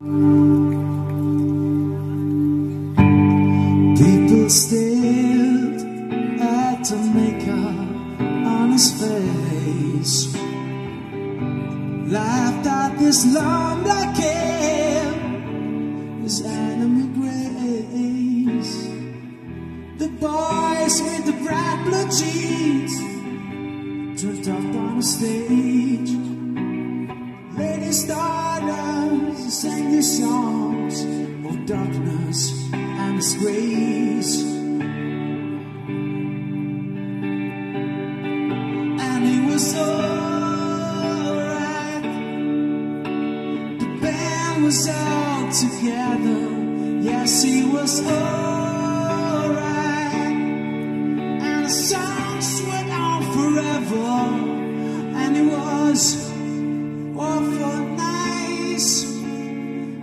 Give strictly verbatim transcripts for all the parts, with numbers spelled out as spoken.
People stared at the makeup on his face, laughed at this long black hair, his enemy grace. The boys with the bright blue jeans drift up on the stage. Lady Stardust sang the songs of darkness and disgrace, and it was alright. The band was all together, yes, it was alright, and the songs went on forever, and it was awful nice,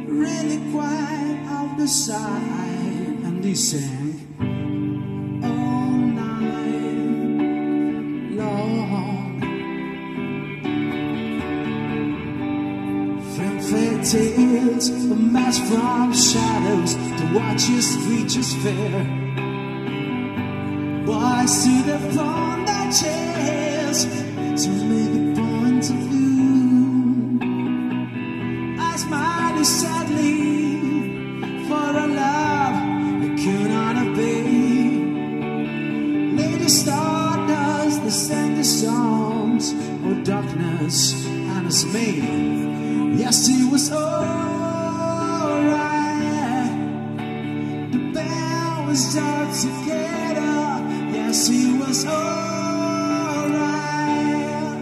really quiet off the side, and he sang all night long. From fairy tales, a mask from shadows, to watch his creatures fair. Boys stood upon their chairs to make a point of view. Smiling sadly for a love I could not obey. Lady Stardust, they sang the songs of darkness and dismay. Yes, it was alright. The band was all together. Yes, it was alright,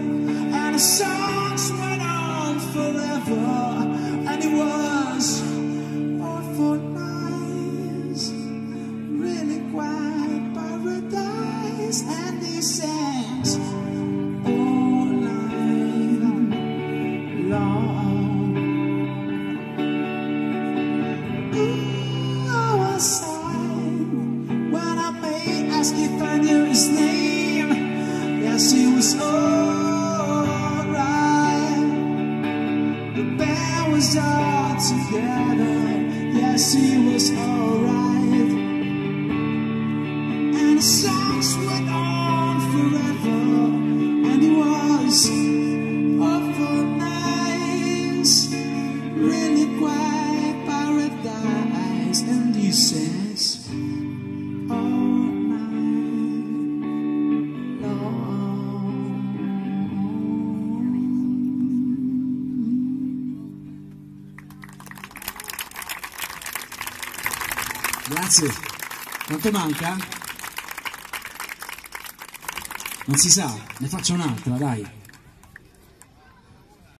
and the songs went on forever. It was awful nice, really quiet paradise, and he sang all night long. Ooh, I was silent when I may ask if I knew his name. Yes, he was alright. The band was all together, yes, he was alright, and the songs went on forever, and it was awful nice, really quiet paradise, and he says all night long. Grazie, quanto manca? Non si sa, ne faccio un'altra, dai.